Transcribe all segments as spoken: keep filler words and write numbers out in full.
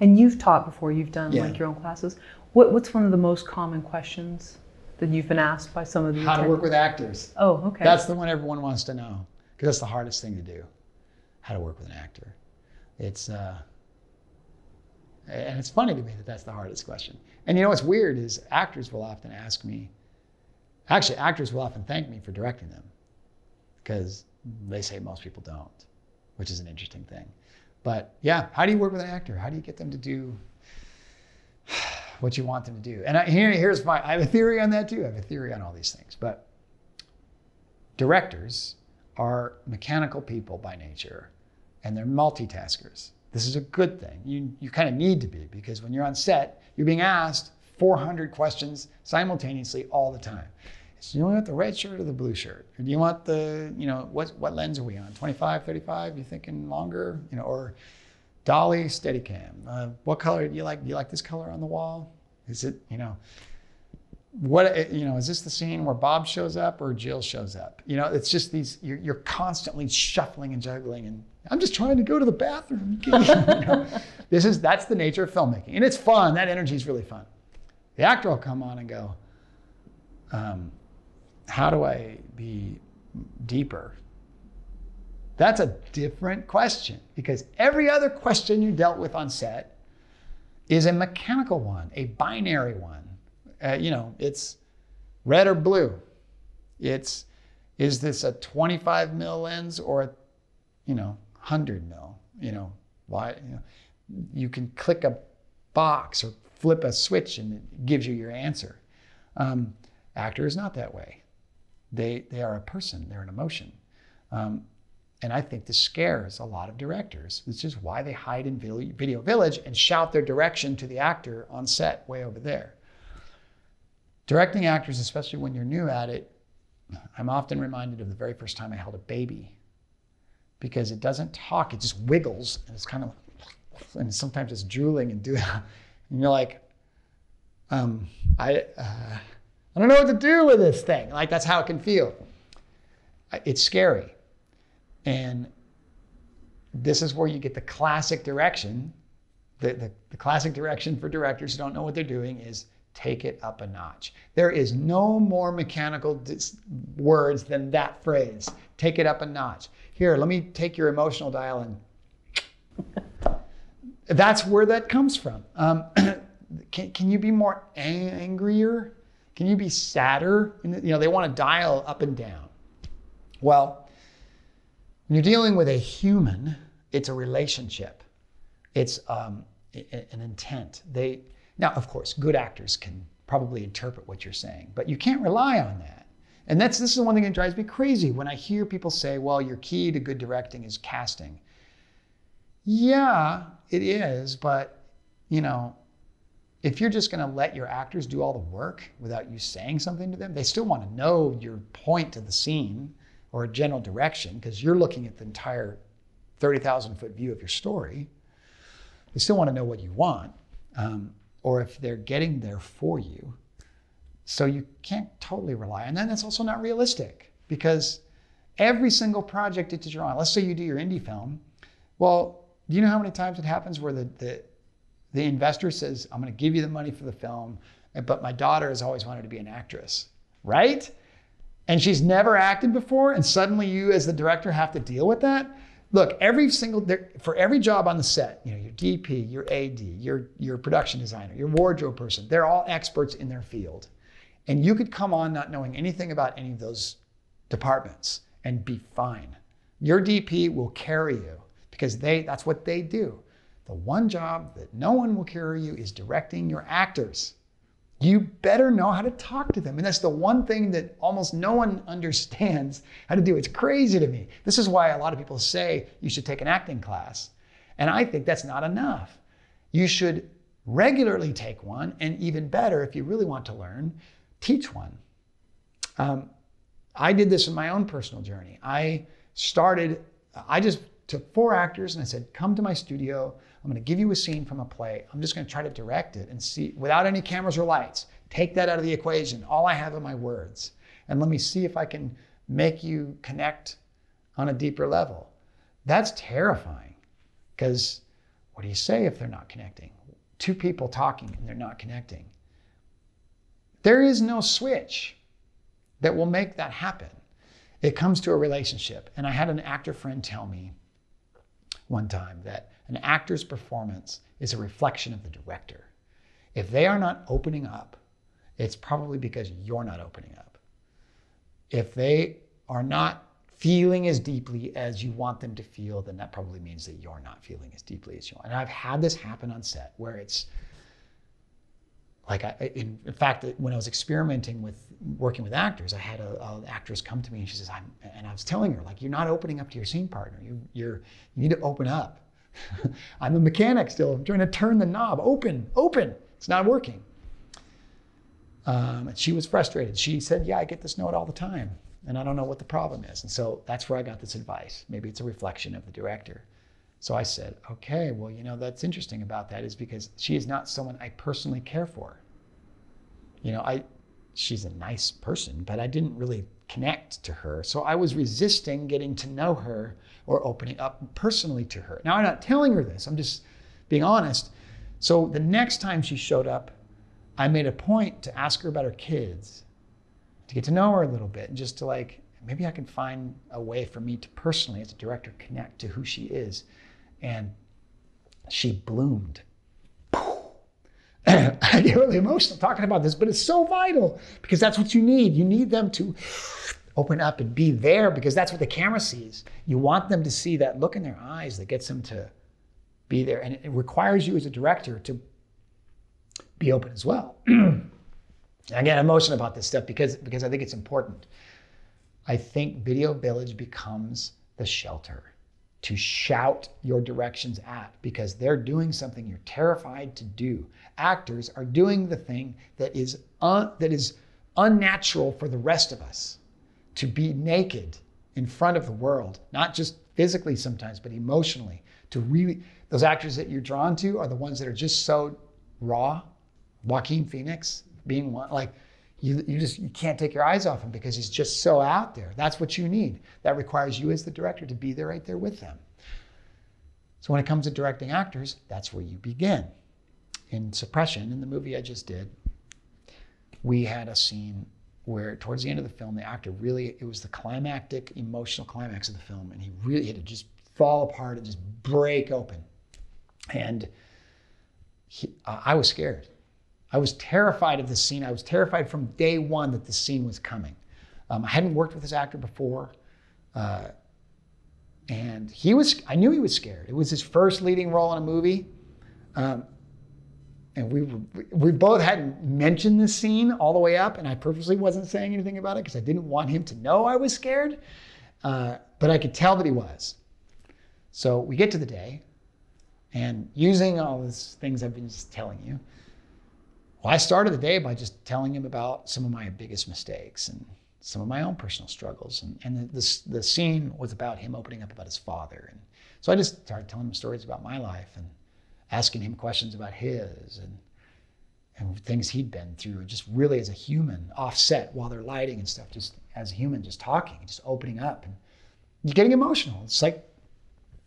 And you've taught before, you've done yeah. like your own classes. What, what's one of the most common questions that you've been asked by some of these? How to work with actors. Oh, okay. That's the one everyone wants to know, because that's the hardest thing to do, how to work with an actor. It's, uh, and it's funny to me that that's the hardest question. And you know what's weird is actors will often ask me, actually actors will often thank me for directing them, because they say most people don't, which is an interesting thing. But yeah, how do you work with an actor? How do you get them to do what you want them to do? And I, here, here's my, I have a theory on that too. I have a theory on all these things, but directors are mechanical people by nature, and they're multitaskers. This is a good thing. You, you kind of need to be, because when you're on set, you're being asked four hundred questions simultaneously all the time. So you want the red shirt or the blue shirt? Or do you want the, you know, what, what lens are we on? twenty-five, thirty-five, you thinking longer? You know, or dolly, Steadicam. Uh, what color do you like? Do you like this color on the wall? Is it, you know, what, you know, is this the scene where Bob shows up or Jill shows up? You know, it's just these, you're, you're constantly shuffling and juggling, and I'm just trying to go to the bathroom. You know? This is, that's the nature of filmmaking. And it's fun, that energy is really fun. The actor will come on and go, um, how do I be deeper? That's a different question, because every other question you dealt with on set is a mechanical one, a binary one. Uh, you know, it's red or blue. It's, is this a twenty-five mil lens or a, you know, one hundred mil? You know, why? You know, you can click a box or flip a switch and it gives you your answer. Um, actor is not that way. They, they are a person, they're an emotion. Um, and I think this scares a lot of directors. This is why they hide in Video Village and shout their direction to the actor on set way over there. Directing actors, especially when you're new at it, I'm often reminded of the very first time I held a baby, because it doesn't talk, it just wiggles, and it's kind of like, and sometimes it's drooling and doing, and you're like, um, I, uh, I don't know what to do with this thing. Like, that's how it can feel. It's scary. And this is where you get the classic direction. The, the, the classic direction for directors who don't know what they're doing is take it up a notch. There is no more mechanical dis words than that phrase, take it up a notch. Here, let me take your emotional dial and that's where that comes from. Um, can, can you be more angrier? Can you be sadder? You know, they want to dial up and down. Well, when you're dealing with a human, it's a relationship. It's um, an intent. They, now, of course, good actors can probably interpret what you're saying, but you can't rely on that. And that's, this is the one thing that drives me crazy when I hear people say, well, your key to good directing is casting. Yeah, it is, but, you know, if you're just going to let your actors do all the work without you saying something to them, they still want to know your point to the scene or a general direction, because you're looking at the entire thirty thousand foot view of your story. They still want to know what you want, um, or if they're getting there for you. So you can't totally rely on that. And that's also not realistic, because every single project that you're on, let's say you do your indie film. Well, do you know how many times it happens where the, the The investor says, I'm going to give you the money for the film, but my daughter has always wanted to be an actress, right? And she's never acted before, and suddenly you as the director have to deal with that? Look, every single, for every job on the set, you know, your D P, your A D, your, your production designer, your wardrobe person, they're all experts in their field. And you could come on not knowing anything about any of those departments and be fine. Your D P will carry you, because they, that's what they do. The one job that no one will carry you is directing your actors. You better know how to talk to them. And that's the one thing that almost no one understands how to do. It's crazy to me. This is why a lot of people say you should take an acting class. And I think that's not enough. You should regularly take one, and even better, if you really want to learn, teach one. Um, I did this in my own personal journey. I started, I just took four actors and I said, come to my studio. I'm going to give you a scene from a play. I'm just going to try to direct it and see, without any cameras or lights. Take that out of the equation. All I have are my words. And let me see if I can make you connect on a deeper level. That's terrifying, because What do you say if they're not connecting? Two people talking and they're not connecting. There is no switch that will make that happen. It comes to a relationship. And I had an actor friend tell me one time that an actor's performance is a reflection of the director. If they are not opening up, it's probably because you're not opening up. If they are not feeling as deeply as you want them to feel, then that probably means that you're not feeling as deeply as you want. And I've had this happen on set where it's like, I, in, in fact, when I was experimenting with working with actors, I had an actress come to me and she says, I'm, and I was telling her, like, you're not opening up to your scene partner. You, you're, you need to open up. I'm a mechanic still. I'm trying to turn the knob. Open, open. It's not working. Um, and she was frustrated. She said, yeah, I get this note all the time. And I don't know what the problem is. And so that's where I got this advice. Maybe it's a reflection of the director. So I said, okay, well, you know, that's interesting about that is because she is not someone I personally care for. You know, I, she's a nice person, but I didn't really connect to her. So I was resisting getting to know her or opening up personally to her. Now, I'm not telling her this. I'm just being honest. So the next time she showed up, I made a point to ask her about her kids, to get to know her a little bit, and just to like, maybe I can find a way for me to personally, as a director, connect to who she is. And she bloomed. I get really emotional talking about this, but it's so vital because that's what you need. You need them to open up and be there because that's what the camera sees. You want them to see that look in their eyes that gets them to be there. And it requires you as a director to be open as well. I get emotional about this stuff because, because I think it's important. I think Video Village becomes the shelter to shout your directions at because they're doing something you're terrified to do. Actors are doing the thing that is, un, that is unnatural for the rest of us, to be naked in front of the world, not just physically sometimes, but emotionally. To really, those actors that you're drawn to are the ones that are just so raw. Joaquin Phoenix being one, like, You, you just you can't take your eyes off him because he's just so out there. That's what you need. That requires you as the director to be there right there with them. So when it comes to directing actors, that's where you begin. In Suppression, in the movie I just did, we had a scene where towards the end of the film, the actor really, it was the climactic, emotional climax of the film, and he really had to just fall apart and just break open. And he, uh, I was scared. I was terrified of this scene. I was terrified from day one that this scene was coming. Um, I hadn't worked with this actor before. Uh, and he was, I knew he was scared. It was his first leading role in a movie. Um, and we, were, we both hadn't mentioned this scene all the way up, and I purposely wasn't saying anything about it because I didn't want him to know I was scared. Uh, but I could tell that he was. So we get to the day, and using all these things I've been just telling you, well, I started the day by just telling him about some of my biggest mistakes and some of my own personal struggles. And, and the, the, the scene was about him opening up about his father. And so I just started telling him stories about my life and asking him questions about his and, and things he'd been through. And just really as a human, offset while they're lighting and stuff, just as a human, just talking, just opening up. And you're getting emotional. It's like,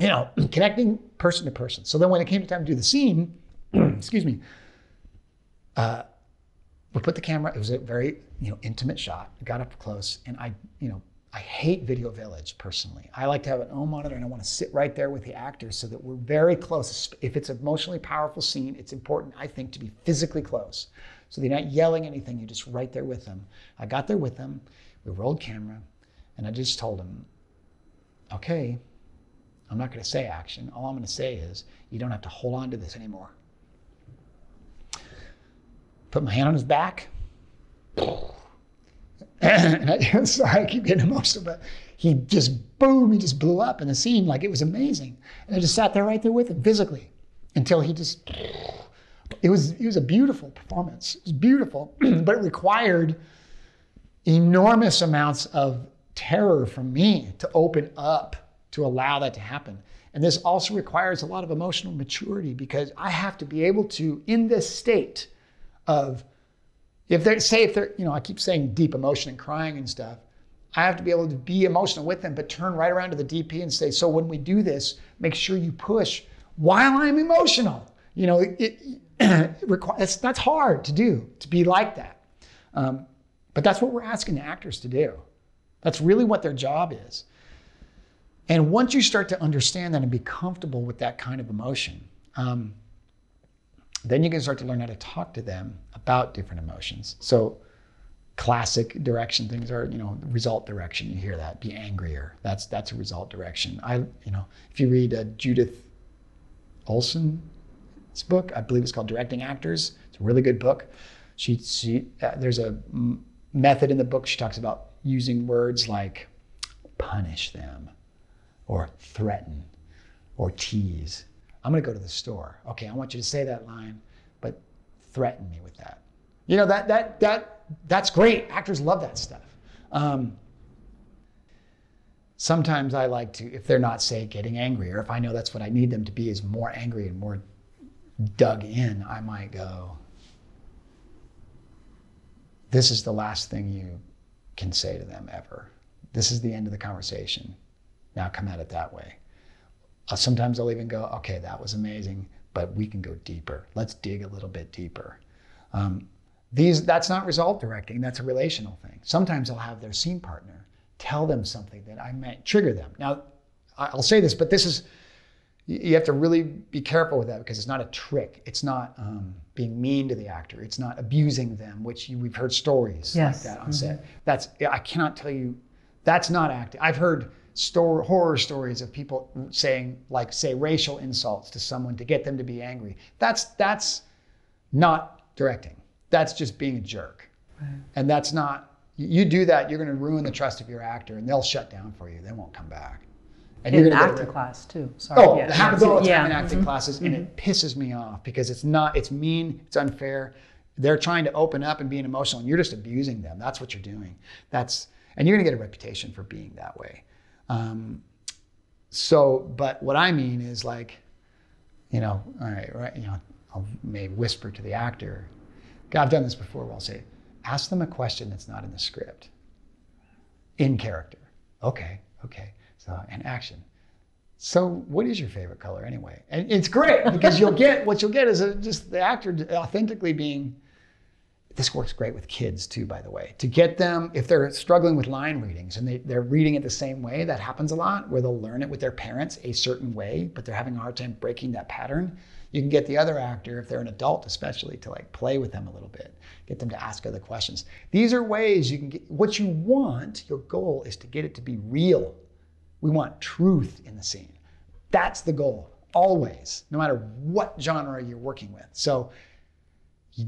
you know, connecting person to person. So then when it came time to do the scene, excuse me, Uh, we put the camera, it was a very, you know, intimate shot. We got up close, and I, you know, I hate Video Village personally. I like to have an own monitor, and I want to sit right there with the actors so that we're very close. If it's an emotionally powerful scene, it's important, I think, to be physically close. So they're not yelling anything, you're just right there with them. I got there with them, we rolled camera, and I just told them, okay, I'm not going to say action. All I'm going to say is, you don't have to hold on to this anymore. Put my hand on his back. And I, sorry, I keep getting emotional, but he just, boom, he just blew up in the scene. Like, it was amazing. And I just sat there right there with him physically until he just, it was, it was a beautiful performance. It was beautiful, but it required enormous amounts of terror from me to open up, to allow that to happen. And this also requires a lot of emotional maturity because I have to be able to, in this state, of, if they're, say if they're, you know, I keep saying deep emotion and crying and stuff, I have to be able to be emotional with them, but turn right around to the D P and say, so when we do this, make sure you push while I'm emotional. You know, it, it, it requires, that's hard to do, to be like that. Um, but that's what we're asking the actors to do. That's really what their job is. And once you start to understand that and be comfortable with that kind of emotion, um, then you can start to learn how to talk to them about different emotions. So classic direction things are, you know, result direction. You hear that, be angrier. That's that's a result direction. I, you know, if you read uh, Judith Olson's book, I believe it's called Directing Actors. It's a really good book. She, she uh, there's a m method in the book. She talks about using words like punish them, or threaten, or tease. I'm gonna go to the store. Okay, I want you to say that line, but threaten me with that. You know, that that that that's great. Actors love that stuff. Um, sometimes I like to, if they're not, say, getting angry, or if I know that's what I need them to be, is more angry and more dug in, I might go, this is the last thing you can say to them ever. This is the end of the conversation. Now come at it that way. Uh, sometimes I'll even go, okay, that was amazing, but we can go deeper. Let's dig a little bit deeper. Um, these, that's not result directing, that's a relational thing. Sometimes I'll have their scene partner tell them something that I might trigger them. Now, I'll say this, but this is, you have to really be careful with that, because it's not a trick. It's not um, being mean to the actor. It's not abusing them, which you, we've heard stories yes. like that on mm-hmm. set. That's, I cannot tell you, that's not acting. I've heard Story, horror stories of people saying, like, say, racial insults to someone to get them to be angry. That's that's not directing. That's just being a jerk. Right. And that's not, you do that, you're going to ruin the trust of your actor, and they'll shut down for you. They won't come back. And in you're gonna acting class too. Sorry. Oh, yeah. It happens all the time in acting mm-hmm. classes, and mm-hmm. it pisses me off, because it's not, it's mean, it's unfair. They're trying to open up and being emotional, and you're just abusing them. That's what you're doing. That's, and you're going to get a reputation for being that way. Um, so, but what I mean is, like, you know, all right, right, you know, I'll maybe whisper to the actor, God, I've done this before, where I'll say, ask them a question that's not in the script, in character. Okay, okay, so, and action. So what is your favorite color anyway? And it's great, because you'll get, what you'll get is a, just the actor authentically being, this works great with kids too, by the way, to get them, if they're struggling with line readings and they, they're reading it the same way, that happens a lot, where they'll learn it with their parents a certain way, but they're having a hard time breaking that pattern. You can get the other actor, if they're an adult especially, to like play with them a little bit, get them to ask other questions. These are ways you can get, what you want, your goal is to get it to be real. We want truth in the scene. That's the goal, always, no matter what genre you're working with. So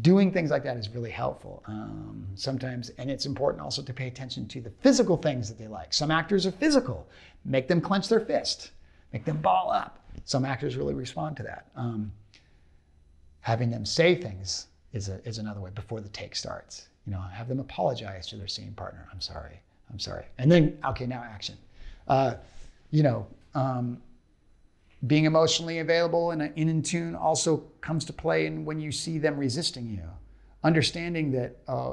doing things like that is really helpful um, sometimes. And it's important also to pay attention to the physical things that they like. Some actors are physical. Make them clench their fist. Make them ball up. Some actors really respond to that. Um, having them say things is, a, is another way before the take starts. You know, have them apologize to their scene partner. I'm sorry. I'm sorry. And then, okay, now action. Uh, you know, um, being emotionally available and in, in tune also comes to play in when you see them resisting you. Understanding that, uh,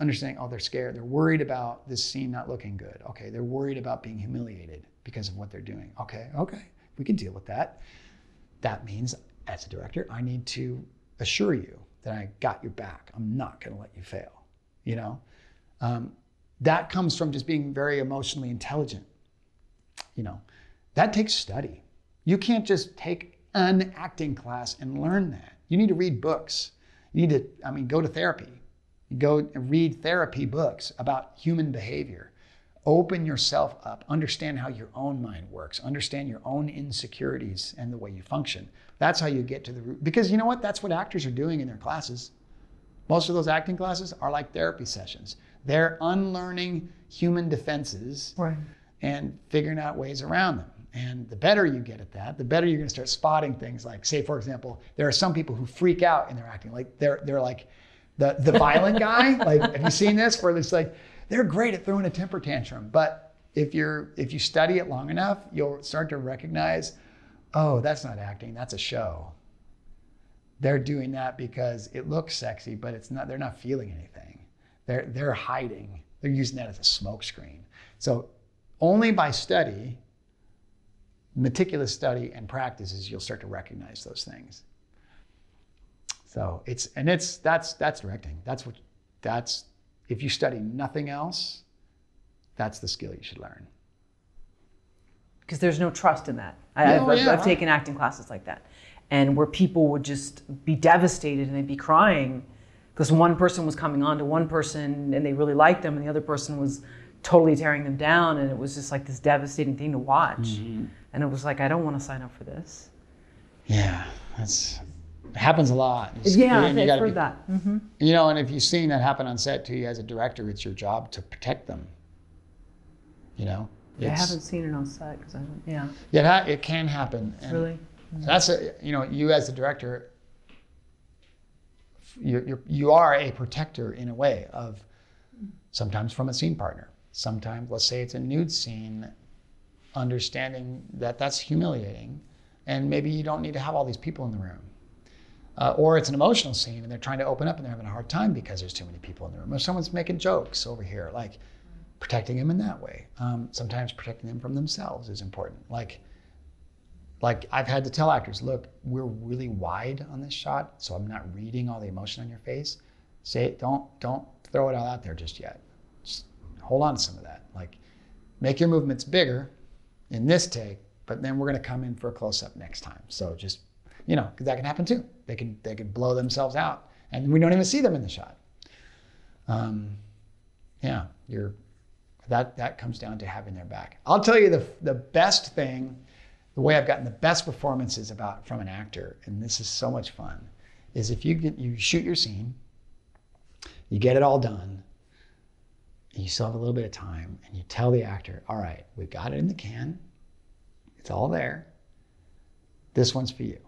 understanding, oh, they're scared. They're worried about this scene not looking good. Okay, they're worried about being humiliated because of what they're doing. Okay, okay, we can deal with that. That means, as a director, I need to assure you that I got your back. I'm not gonna let you fail, you know? Um, that comes from just being very emotionally intelligent, you know? That takes study. You can't just take an acting class and learn that. You need to read books. You need to, I mean, go to therapy. Go and read therapy books about human behavior. Open yourself up. Understand how your own mind works. Understand your own insecurities and the way you function. That's how you get to the root. Because you know what? That's what actors are doing in their classes. Most of those acting classes are like therapy sessions. They're unlearning human defenses right. and figuring out ways around them. And the better you get at that, the better you're gonna start spotting things like, say, for example, there are some people who freak out in their acting. Like they're they're like the, the violent guy. Like, have you seen this? Where it's like, they're great at throwing a temper tantrum. But if you're if you study it long enough, you'll start to recognize, oh, that's not acting, that's a show. They're doing that because it looks sexy, but it's not, they're not feeling anything. They're they're hiding. They're using that as a smokescreen. So only by study meticulous study and practices, you'll start to recognize those things. So it's, and it's, that's, that's directing. That's what, that's, if you study nothing else, that's the skill you should learn. Because there's no trust in that. I, no, I've, yeah. I've taken acting classes like that, and where people would just be devastated and they'd be crying because one person was coming on to one person and they really liked them, and the other person was totally tearing them down, and it was just like this devastating thing to watch. Mm-hmm. And it was like, I don't want to sign up for this. Yeah, that's, it happens a lot. It's, yeah, I've heard be, that. Mm-hmm. You know, and if you've seen that happen on set too, as a director, it's your job to protect them, you know? It's, I haven't seen it on set because I don't, yeah. Yeah, it can happen. And really? Mm-hmm. That's, a, you know, you as the director, you're, you're, you are a protector in a way of, sometimes from a scene partner. Sometimes, let's say it's a nude scene, understanding that that's humiliating and maybe you don't need to have all these people in the room. Uh, or it's an emotional scene and they're trying to open up and they're having a hard time because there's too many people in the room. Or someone's making jokes over here, like, protecting them in that way. Um, sometimes protecting them from themselves is important. Like, like I've had to tell actors, look, we're really wide on this shot, so I'm not reading all the emotion on your face. Say it, don't, don't throw it all out there just yet. Just hold on to some of that. Like, make your movements bigger in this take, but then we're gonna come in for a close-up next time. So just, you know, because that can happen too. They can, they can blow themselves out and we don't even see them in the shot. Um, yeah, you're, That, that comes down to having their back. I'll tell you the, the best thing, the way I've gotten the best performances about from an actor, and this is so much fun, is if you, get, you shoot your scene, you get it all done, and you still have a little bit of time, and you tell the actor, all right, we've got it in the can, it's all there, this one's for you.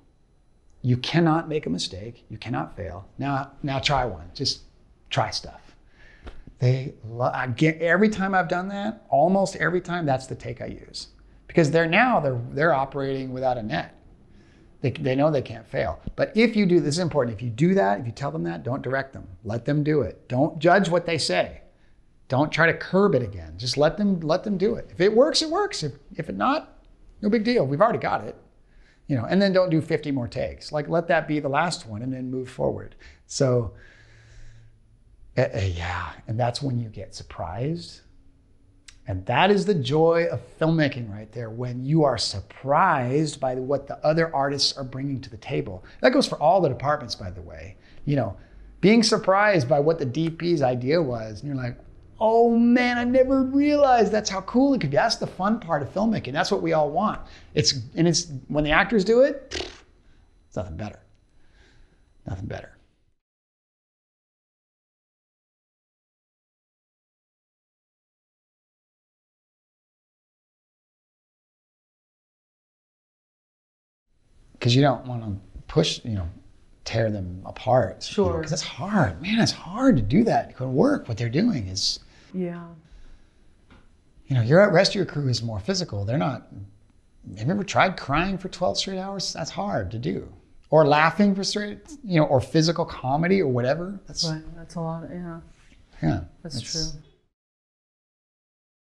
You cannot make a mistake, you cannot fail. Now, now try one, just try stuff. They love, I get, every time I've done that, almost every time, that's the take I use. Because they're now, they're, they're operating without a net. They, they know they can't fail. But if you do, this is important, if you do that, if you tell them that, don't direct them. Let them do it. Don't judge what they say. Don't try to curb it again. Just let them, let them do it. If it works, it works. If, if it not, no big deal. We've already got it. You know, and then don't do fifty more takes. Like, let that be the last one and then move forward. So, Uh, yeah, and that's when you get surprised. And that is the joy of filmmaking right there, when you are surprised by what the other artists are bringing to the table. That goes for all the departments, by the way. You know, being surprised by what the D P's idea was, and you're like, oh man, I never realized that's how cool it could be. That's the fun part of filmmaking. That's what we all want. It's, and it's, when the actors do it, it's nothing better, nothing better. Because you don't want to push, you know, tear them apart. Sure. Because you know, it's hard, man. It's hard to do that. It could work. What they're doing is, yeah. You know, your rest of your crew is more physical. They're not. Have you ever tried crying for twelve straight hours? That's hard to do. Or laughing for straight, you know, or physical comedy or whatever. That's right. That's a lot. Yeah. Yeah. That's, that's true.